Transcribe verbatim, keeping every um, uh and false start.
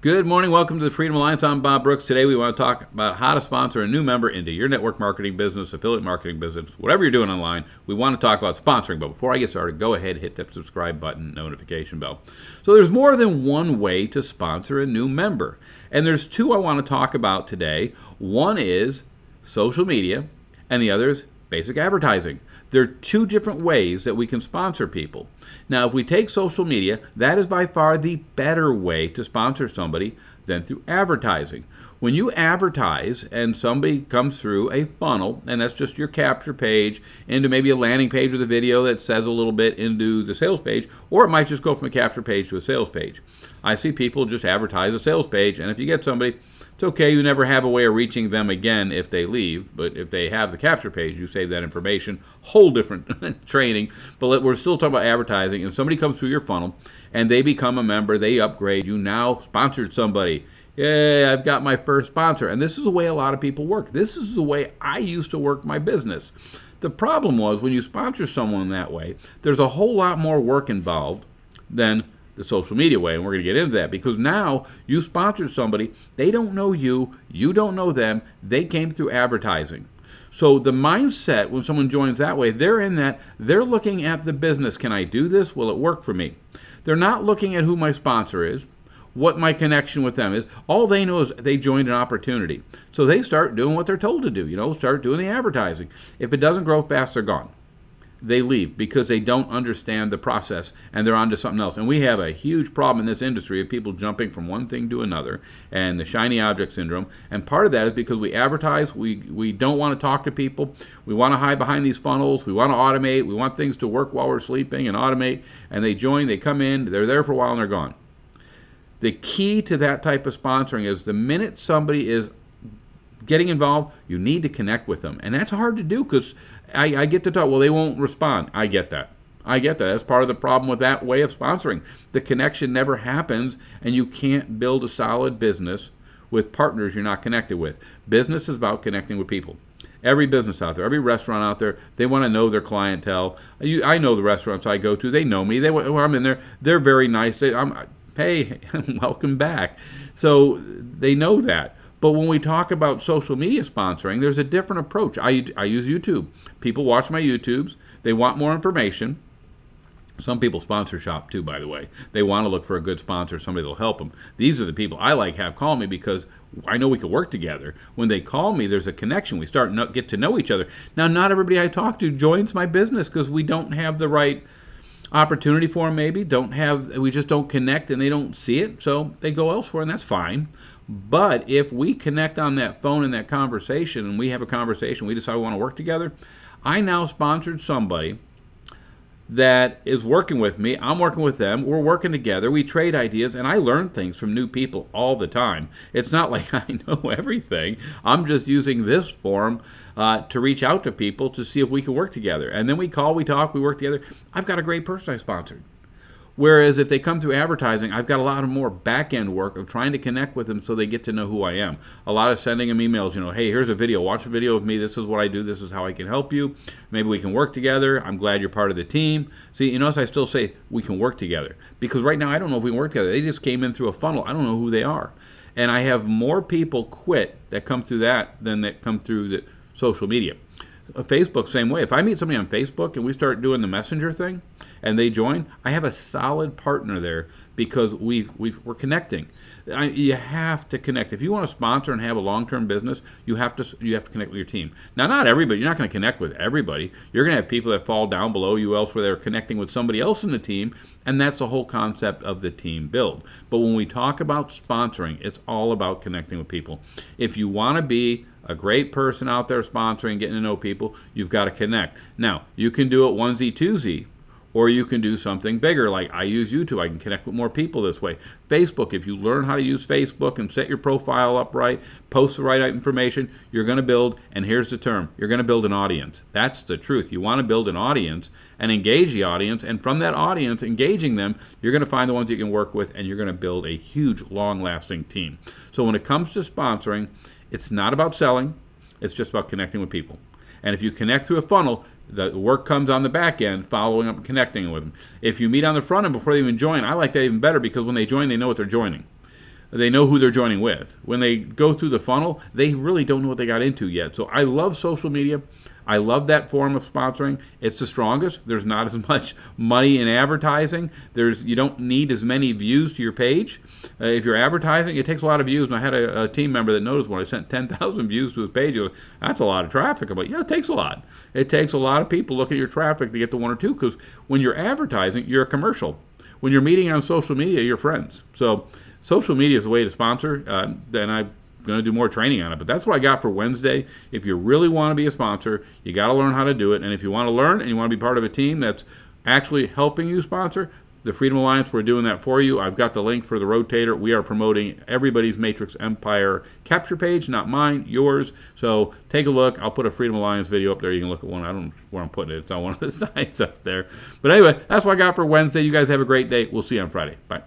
Good morning. Welcome to the Freedom Alliance. I'm Bob Brooks. Today we want to talk about how to sponsor a new member into your network marketing business, affiliate marketing business, whatever you're doing online. We want to talk about sponsoring, but before I get started, go ahead, hit that subscribe button, notification bell. So there's more than one way to sponsor a new member. And there's two I want to talk about today. One is social media and the other is basic advertising. There are two different ways that we can sponsor people. Now, if we take social media, that is by far the better way to sponsor somebody than through advertising. When you advertise and somebody comes through a funnel, and that's just your capture page into maybe a landing page with a video that says a little bit into the sales page, or it might just go from a capture page to a sales page. I see people just advertise a sales page, and if you get somebody, it's okay, you never have a way of reaching them again if they leave, but if they have the capture page, you save that information. Whole different training, but we're still talking about advertising. If somebody comes through your funnel and they become a member, they upgrade, you now sponsored somebody. Yeah, I've got my first sponsor. And this is the way a lot of people work. This is the way I used to work my business. The problem was when you sponsor someone that way, there's a whole lot more work involved than the social media way, and we're going to get into that, because now you sponsored somebody, they don't know you, you don't know them, they came through advertising. So the mindset when someone joins that way, they're in that, they're looking at the business. Can I do this? Will it work for me? They're not looking at who my sponsor is, what my connection with them is. All they know is they joined an opportunity. So they start doing what they're told to do, you know, start doing the advertising. If it doesn't grow fast, they're gone. They leave because they don't understand the process and they're onto something else. And we have a huge problem in this industry of people jumping from one thing to another and the shiny object syndrome. And part of that is because we advertise, we, we don't want to talk to people. We want to hide behind these funnels. We want to automate. We want things to work while we're sleeping and automate. And they join, they come in, they're there for a while and they're gone. The key to that type of sponsoring is the minute somebody is getting involved, you need to connect with them. And that's hard to do because I, I get to talk, well, they won't respond. I get that. I get that. That's part of the problem with that way of sponsoring. The connection never happens, and you can't build a solid business with partners you're not connected with. Business is about connecting with people. Every business out there, every restaurant out there, they want to know their clientele. You, I know the restaurants I go to. They know me. They, well, I'm in there. They're very nice. They, I'm, hey, welcome back. So they know that. But when we talk about social media sponsoring, there's a different approach. I, I use YouTube. People watch my YouTubes. They want more information. Some people sponsor shop too, by the way. They want to look for a good sponsor, somebody that'll help them. These are the people I like have call me because I know we can work together. When they call me, there's a connection. We start to get to know each other. Now, not everybody I talk to joins my business because we don't have the right opportunity for them, maybe. Don't have, we just don't connect and they don't see it. So they go elsewhere, and that's fine. But if we connect on that phone and that conversation and we have a conversation, we decide we want to work together, I now sponsored somebody that is working with me. I'm working with them. We're working together. We trade ideas, and I learn things from new people all the time. It's not like I know everything. I'm just using this forum uh, to reach out to people to see if we can work together. And then we call, we talk, we work together. I've got a great person I sponsored. Whereas if they come through advertising, I've got a lot of more back-end work of trying to connect with them so they get to know who I am. A lot of sending them emails, you know, hey, here's a video. Watch a video of me. This is what I do. This is how I can help you. Maybe we can work together. I'm glad you're part of the team. See, you notice I still say we can work together because right now I don't know if we can work together. They just came in through a funnel. I don't know who they are. And I have more people quit that come through that than that come through the social media. Facebook, same way. If I meet somebody on Facebook and we start doing the messenger thing and they join, I have a solid partner there because we've, we've, we're connecting. I, you have to connect. If you want to sponsor and have a long-term business, you have to you have to connect with your team. Now, not everybody. You're not going to connect with everybody. You're going to have people that fall down below you elsewhere that are connecting with somebody else in the team, and that's the whole concept of the team build. But when we talk about sponsoring, it's all about connecting with people. If you want to be a great person out there sponsoring, getting to know people, you've got to connect. Now, you can do it onesie, twosie, or you can do something bigger like I use YouTube. I can connect with more people this way. Facebook, if you learn how to use Facebook and set your profile up right, post the right information, you're going to build, and here's the term, you're going to build an audience. That's the truth. You want to build an audience and engage the audience, and from that audience, engaging them, you're going to find the ones you can work with, and you're going to build a huge, long-lasting team. So when it comes to sponsoring, it's not about selling. It's just about connecting with people. And if you connect through a funnel, the work comes on the back end, following up and connecting with them. If you meet on the front end before they even join, I like that even better because when they join, they know what they're joining. They know who they're joining with. When they go through the funnel, they really don't know what they got into yet. So I love social media. I love that form of sponsoring. It's the strongest. There's not as much money in advertising. There's you don't need as many views to your page. Uh, if you're advertising, it takes a lot of views. And I had a, a team member that noticed when I sent ten thousand views to his page, he was, that's a lot of traffic. I'm like, yeah, it takes a lot. It takes a lot of people looking at your traffic to get to one or two, because when you're advertising, you're a commercial. When you're meeting on social media, you're friends. So social media is a way to sponsor. Uh, then I going to do more training on it, but that's what I got for Wednesday. If you really want to be a sponsor, you got to learn how to do it. And if you want to learn and you want to be part of a team that's actually helping you sponsor, the Freedom Alliance, we're doing that for you. I've got the link for the rotator. We are promoting everybody's Matrix Empire capture page, not mine, yours. So take a look. I'll put a Freedom Alliance video up there. You can look at one. I don't know where I'm putting it. It's on one of the sides up there. But anyway, that's what I got for Wednesday. You guys have a great day. We'll see you on Friday. Bye.